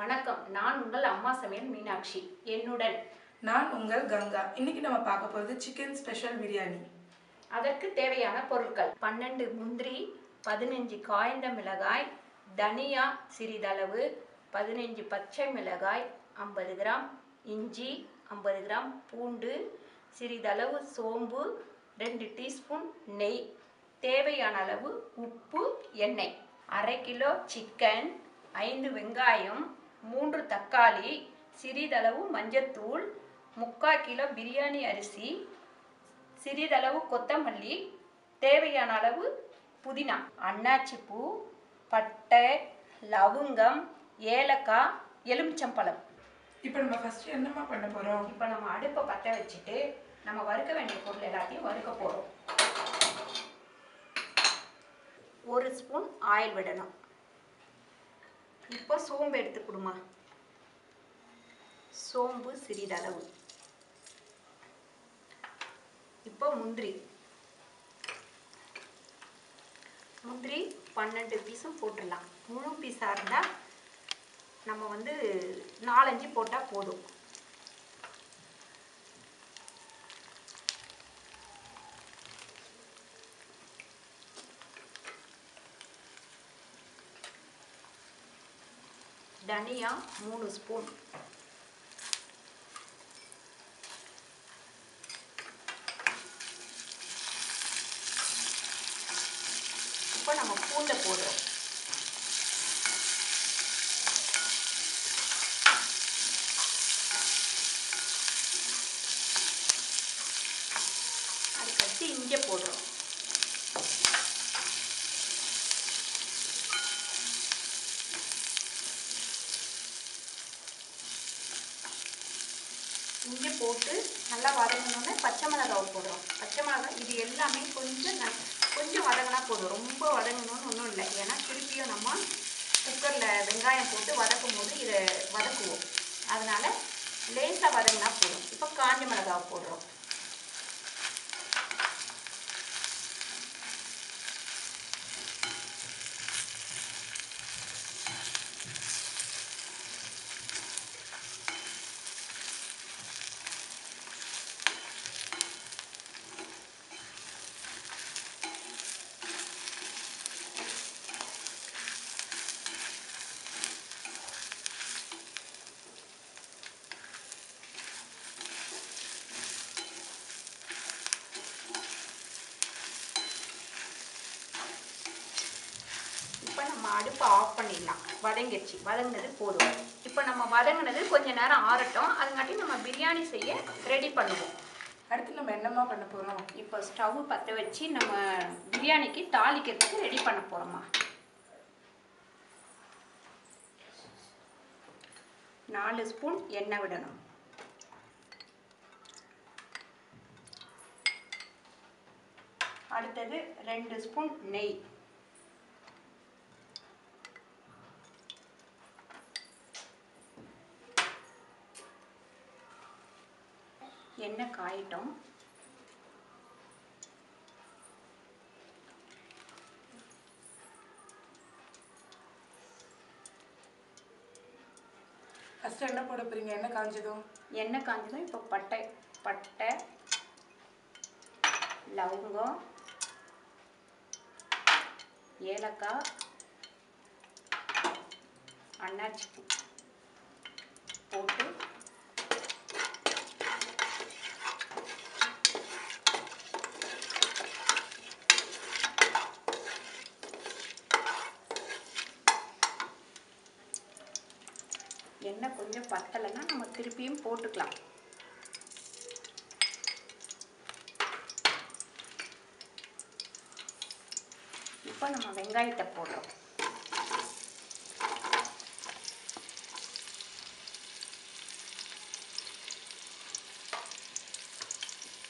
வணக்கம், நான் உங்கள் அம்மா சமையல் மீனாட்சி. என்னுடன் நான் உங்கள் கங்கா. இன்னைக்கு நம்ம பார்க்க போகிறது சிக்கன் ஸ்பெஷல் பிரியாணி. அதற்கு தேவையான பொருட்கள் 12 முந்திரி, 15 காய்ந்த மிளகாய், தனியா சிறிதளவு, 15 பச்சை மிளகாய், 50 கிராம் இஞ்சி, 50 கிராம் பூண்டு, சிறிதளவு சோம்பு, 2 டீஸ்பூன் நெய், தேவையான அளவு உப்பு, எண்ணெய். அரை கிலோ சிக்கன், 5 வெங்காயம், 3 தக்காளி, சிறிதளவு மஞ்சத்தூள், 3/4 கிலோ பிரியாணி அரிசி, சிறிதளவு கொத்தமல்லி, தேவையான அளவு புதினா, அன்னாச்சி பூ, பட்டை, லவங்கம், ஏலக்காய், எலுமிச்சம்பழம். இப்போ நம்ம ஃபஸ்ட்டு என்னம்மா பண்ண போகிறோம்? இப்போ நம்ம அடுப்பை பற்ற வச்சுட்டு நம்ம வறுக்க வேண்டிய பொருள் எல்லாத்தையும் வறுக்க போகிறோம். 1 ஸ்பூன் ஆயில் விடணும். இப்போ சோம்பு எடுத்துக்கிடுமா, சோம்பு சிறிதளவு. இப்போ முந்திரி 12 பீஸும் போட்டுடலாம். முழு பீஸாக இருந்தால் நம்ம 4-5 போட்டால் போதும். தனியா 3 ஸ்பூன், இப்போ நம்ம பூண்டை போடுறோம். அதுக்கடுத்து இங்கே போடுறோம். இங்கே போட்டு நல்லா வதங்கினோடனே பச்சை மிளகாய் போடுறோம். பச்சை மிளகாய் இது எல்லாமே கொஞ்சம் வதங்கினா போதும். ரொம்ப வதங்கணும்னு ஒன்றும் இல்லை. ஏன்னா திருப்பியும் நம்ம குக்கரில் வெங்காயம் போட்டு வதக்கும் போது இதை வதக்குவோம். அதனால் லேசாக வதங்கினா போதும். இப்போ காஞ்ச மிளகாய் போடுறோம். இப்போ நம்ம அடுப்பை ஆஃப் பண்ணிடலாம். வதங்கிடுச்சு, வதங்கினது போதும். இப்போ நம்ம வதங்கினது கொஞ்சம் நேரம் ஆறட்டும். அதுங்காட்டி நம்ம பிரியாணி செய்ய ரெடி பண்ணுவோம். அடுத்து நம்ம என்னம்மா பண்ண போகிறோம்? இப்போ ஸ்டவ் பற்ற வச்சு நம்ம பிரியாணிக்கு தாளிக்கிறதுக்கு ரெடி பண்ண போகிறோம்மா. 4 ஸ்பூன் எண்ணெய் விடணும். அடுத்தது 2 ஸ்பூன் நெய். எண்ணெய் காயிட்டோம். ஃபஸ்ட்டு எண்ணெய் போட போகிறீங்க. எண்ணெய் காஞ்சதும் இப்போ பட்டை, லவங்கம், ஏலக்காய், அன்னாச்சி பூ போட்டு எண்ணெய் கொஞ்சம் பத்தலைன்னா நம்ம திருப்பியும் போட்டுக்கலாம். இப்போ நம்ம வெங்காயத்தை போடுறோம்.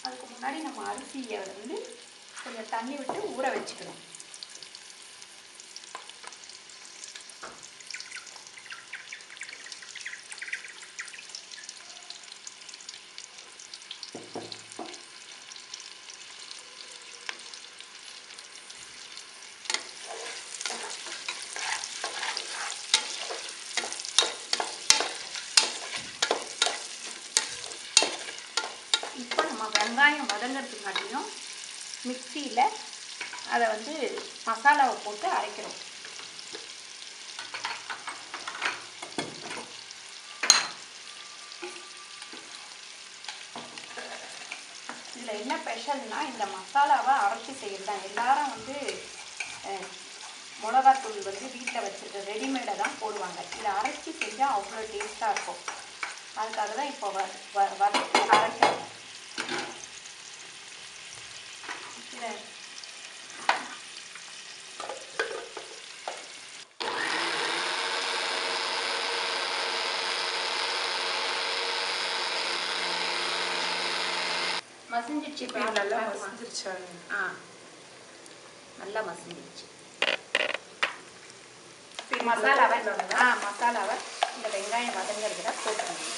அதுக்கு முன்னாடி நம்ம அரிசியை கொஞ்சம் தண்ணி விட்டு ஊற வச்சுக்கணும். மிக்ஸியில் அதை வந்து மசாலாவை போட்டு அரைக்கிறோம். இதில் என்ன ஸ்பெஷல்னா இந்த மசாலாவை அரைச்சி செய்யலாம். எல்லாரும் வந்து மிளகாத்தூள் வந்து வீட்டில் வச்சுருக்க ரெடிமேடாக தான் போடுவாங்க. இதை அரைச்சி செஞ்சால் அவ்வளோ டேஸ்ட்டாக இருக்கும். அதுக்காக தான் இப்போ வதக்கி அரைக்கிறோம். மசிஞ்சிடுச்சு. இப்போ நல்லா மசிஞ்சிருச்சு. ஆ, நல்லா மசிஞ்சிடுச்சு. மசாலாவை மசாலாவை இந்த வெங்காயம் வதங்கிறதுல போட்டுக்கணும்.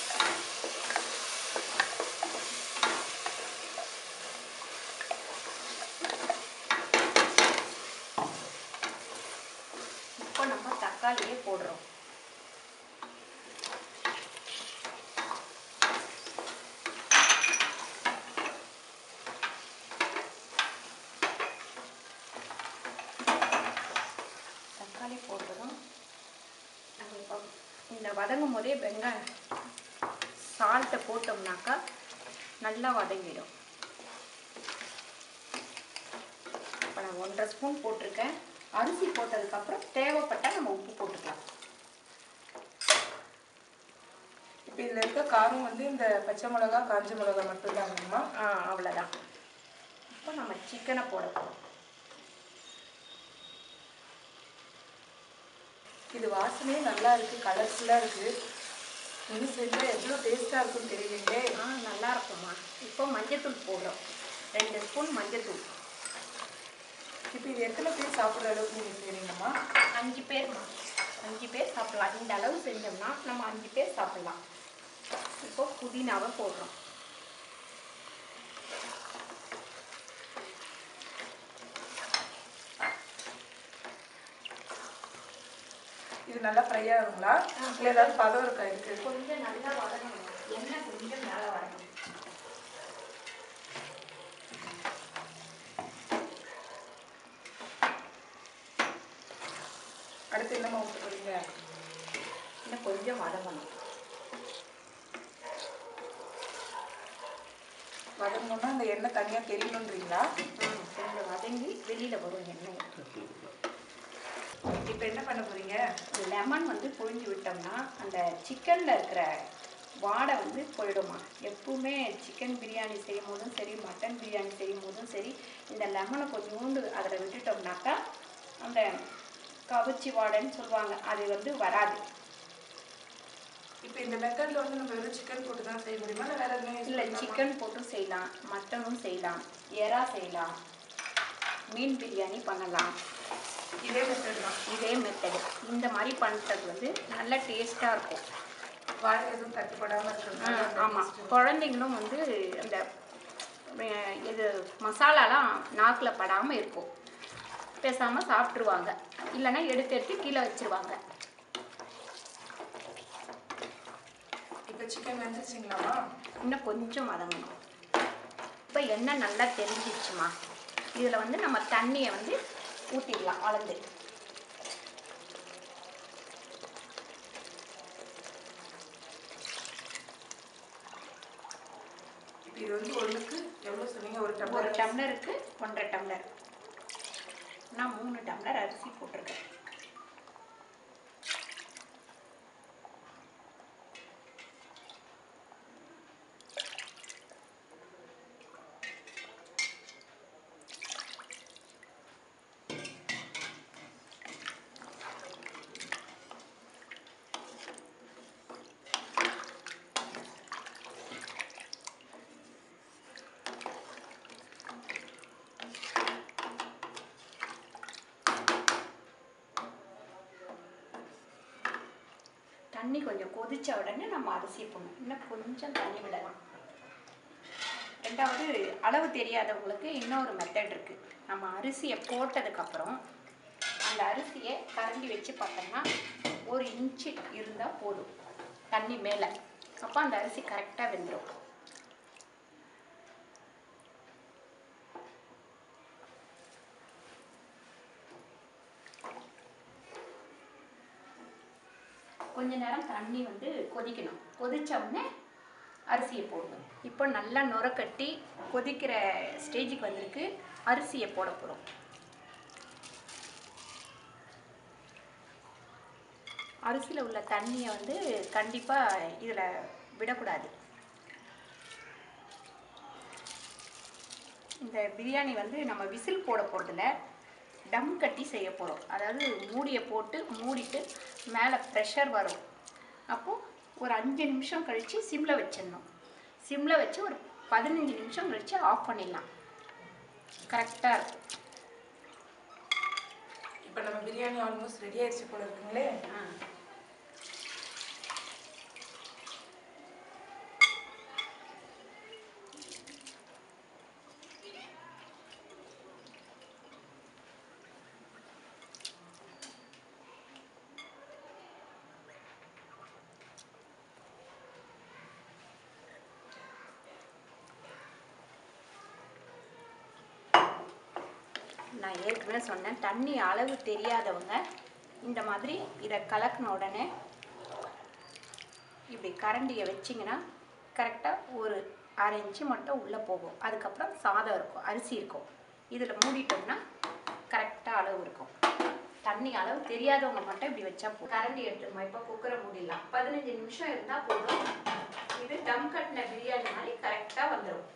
இப்போ நம்ம தக்காளியே போடுறோம். தக்காளி போடுறோம். இந்த வதங்கும் போதே வெங்காயம் சால்ட்டை போட்டோம்னாக்கா நல்லா வதங்கிடும். இப்போ நான் 1.5 ஸ்பூன் போட்டிருக்கேன். அரிசி போட்டதுக்கப்புறம் தேவைப்பட்டால் நம்ம உப்பு போட்டுக்கலாம். இப்போ இதில் இருக்க காரம் வந்து இந்த பச்சை மிளகா காஞ்ச மிளகா மட்டும்தான் வேணுமா? ஆ, அவ்வளோதான். இப்போ நம்ம சிக்கனை போட போகிறோம். இது வாசனையே நல்லா இருக்குது, கலர்ஃபுல்லாக இருக்குது. இன்னும் செஞ்சால் எவ்வளோ டேஸ்ட்டாக இருக்குன்னு தெரியலைங்களே. ஆ, நல்லா இருக்கும்மா. இப்போ மஞ்சத்தூள் போடுறோம். 2 ஸ்பூன் மஞ்சத்தூள். இப்போ இது எத்தனை பேர் சாப்பிட்ற அளவுக்கு நீங்கள் செய்கிறீங்கம்மா? 5 பேர்மா. 5 பேர் சாப்பிட்லாம். இந்த அளவு செஞ்சோம்னா நம்ம 5 பேர் சாப்பிட்லாம். இப்போ புதினாவை போடுறோம். இது நல்லா ஃப்ரையாக இருக்குங்களா? இல்லை ஏதாவது பதம் இருக்கா? இருக்கு கொஞ்சம் நல்லா வதங்கணும். எண்ணெய் கொஞ்சம் நல்லா வதங்கணும். அடுத்து என்னம்மா ஊற்ற போறீங்க? இன்னும் கொஞ்சம் வதங்கணும். வதங்கணும்னா அந்த எண்ணெய் தனியாக தெரியணுன்றீங்களா? கொஞ்சம் வதங்கி வெளியில் வரும் எண்ணெய். இப்போ என்ன பண்ண போகிறீங்க? லெமன் வந்து புழிஞ்சு விட்டோம்னா அந்த சிக்கனில் இருக்கிற வாடை வந்து போயிடுமா. எப்பவுமே சிக்கன் பிரியாணி செய்யும் போதும் சரி, மட்டன் பிரியாணி செய்யும் போதும் சரி, இந்த லெமனை கொஞ்சோண்டு அதில் விட்டுட்டோம்னாக்கா அந்த கவிச்சி வாடைன்னு சொல்லுவாங்க, அது வந்து வராது. இப்போ இந்த மெத்தடில் வந்து நம்ம வெறும் சிக்கன் போட்டு தான் செய்ய முடியுமா? வேறு எதுவும் இல்லை. சிக்கன் போட்டும் செய்யலாம், மட்டனும் செய்யலாம், எறா செய்யலாம், மீன் பிரியாணி பண்ணலாம். இதே மெத்தட் தான். இதே மெத்தடு. இந்த மாதிரி பண்ணுறது வந்து நல்லா டேஸ்ட்டாக இருக்கும். வாழை எதுவும் தட்டுப்படாமல் இருக்கணும். ஆமாம், குழந்தைங்களும் வந்து அந்த இது மசாலாலாம் நாக்கில் படாமல் இருக்கும். பேசாமல் சாப்பிட்ருவாங்க. இல்லைன்னா எடுத்து கீழே வச்சுருவாங்க. இப்போ சிக்கன் வந்துச்சுங்களாமா? இன்னும் கொஞ்சம் வதங்கணும். இப்போ எண்ணெய் நல்லா தெரிஞ்சிடுச்சுமா. இதில் வந்து நம்ம தண்ணியை வந்து ஊற்றிடலாம் அளந்து. இது வந்து ஒன்றுக்கு எவ்வளோ சொன்னீங்க? ஒரு டம்ளருக்கு 1.5 டம்ளர். நான் 3 டம்ளர் அரிசி போட்டிருக்கேன். தண்ணி கொஞ்சம் கொதித்த உடனே நம்ம அரிசி போடணும். இன்னும் கொஞ்சம் தண்ணி விடலாம். ரெண்டாவது, அளவு தெரியாதவங்களுக்கு இன்னொரு மெத்தட் இருக்குது. நம்ம அரிசியை போட்டதுக்கப்புறம் அந்த அரிசியை கரண்டி வச்சு பார்த்தோம்னா 1 இன்ச்சு இருந்தால் போதும் தண்ணி மேலே. அப்போ அந்த அரிசி கரெக்டாக வெந்துடும். கொஞ்ச நேரம் தண்ணி வந்து கொதிக்கணும். கொதிச்ச உடனே அரிசியை போடுவோம். இப்போ நல்லா நுரக்கட்டி கொதிக்கிற ஸ்டேஜுக்கு வந்திருக்கு. அரிசியை போட போகிறோம். அரிசியில் உள்ள தண்ணியை வந்து கண்டிப்பாக இதில் விடக்கூடாது. இந்த பிரியாணி வந்து நம்ம விசில் போட போகிறதில்ல, டம் கட்டி செய்ய போகிறோம். அதாவது மூடியை போட்டு மூடிட்டு மேலே ப்ரெஷர் வரும். அப்போது ஒரு 5 நிமிஷம் கழித்து சிம்மில் வச்சிடணும். சிம்மில் வச்சு ஒரு 15 நிமிஷம் கழித்து ஆஃப் பண்ணிடலாம். கரெக்டாக இருக்கும். இப்போ நம்ம பிரியாணி ஆல்மோஸ்ட் ரெடி ஆகிடுச்சு போல இருக்குங்களே. நான் ஏற்கனவே சொன்னேன், தண்ணி அளவு தெரியாதவங்க இந்த மாதிரி இதை கலக்கின உடனே இப்படி கரண்டியை வச்சிங்கன்னா கரெக்டாக ஒரு அரை இன்ச்சு மட்டும் உள்ளே போகும். அதுக்கப்புறம் சாதம் இருக்கும், அரிசி இருக்கும். இதில் மூடிட்டோம்னா கரெக்டாக அளவு இருக்கும். தண்ணி அளவு தெரியாதவங்க மட்டும் இப்படி வச்சா போதும். கரண்டி எடுத்துருமா, இப்போ குக்கரை மூடிடலாம். 15 நிமிஷம் இருந்தால் போதும். இது டம் கட்டின பிரியாணி மாதிரி கரெக்டாக வந்துடும்.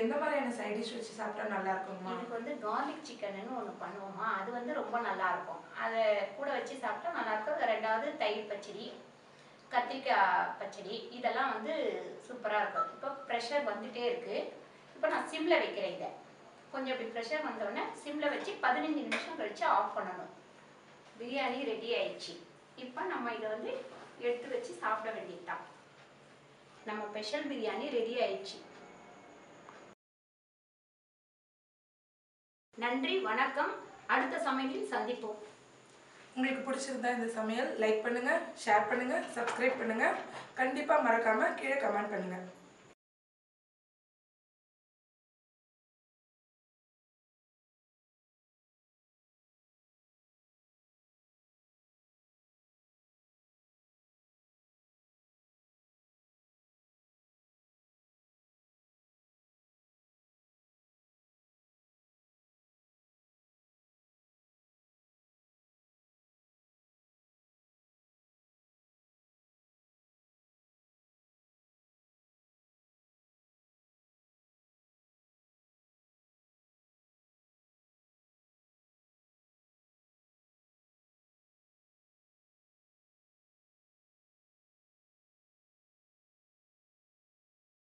எந்த மாதிரியான சைட் டிஷ் வச்சு சாப்பிட்டா நல்லா இருக்குமா? எனக்கு வந்து கார்லிக் சிக்கன்னு ஒன்று பண்ணுவோமா, அது வந்து ரொம்ப நல்லா இருக்கும். அதை கூட வச்சு சாப்பிட்டா நல்லா இருக்கும். ரெண்டாவது தயிர் பச்சடி, கத்திரிக்காய் பச்சடி, இதெல்லாம் வந்து சூப்பராக இருக்கும். இப்போ ப்ரெஷர் வந்துட்டே இருக்கு. இப்போ நான் சிம்மில் வைக்கிறேன். இதை கொஞ்சம் இப்படி ப்ரெஷர் வந்தோடனே சிம்மில் வச்சு 15 நிமிஷம் கழிச்சு ஆஃப் பண்ணணும். பிரியாணி ரெடி ஆயிடுச்சு. இப்போ நம்ம இதை வந்து எடுத்து வச்சு சாப்பிட வேண்டியதுதான். நம்ம ஸ்பெஷல் பிரியாணி ரெடி ஆயிடுச்சு. நன்றி, வணக்கம். அடுத்த சமையலில் சந்திப்போம். உங்களுக்கு பிடிச்சிருந்தா இந்த சமையல் லைக் பண்ணுங்க, ஷேர் பண்ணுங்க, சப்ஸ்கிரைப் பண்ணுங்க. கண்டிப்பாக மறக்காம கீழே கமெண்ட் பண்ணுங்க.